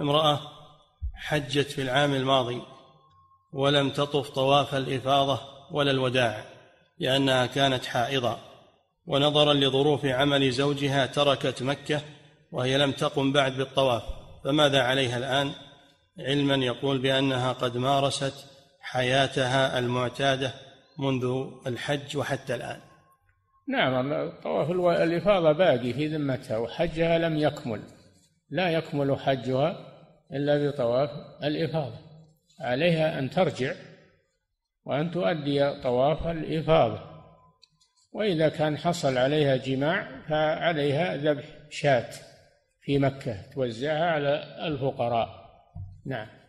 امرأة حجت في العام الماضي ولم تطف طواف الإفاضة ولا الوداع لأنها كانت حائضة، ونظرا لظروف عمل زوجها تركت مكة وهي لم تقم بعد بالطواف، فماذا عليها الآن؟ علما يقول بأنها قد مارست حياتها المعتادة منذ الحج وحتى الآن. نعم، طواف الإفاضة باقي في ذمتها وحجها لم يكمل، لا يكمل حجها إلا بطواف الإفاضة، عليها أن ترجع وأن تؤدي طواف الإفاضة، وإذا كان حصل عليها جماع فعليها ذبح شاة في مكة توزعها على الفقراء. نعم.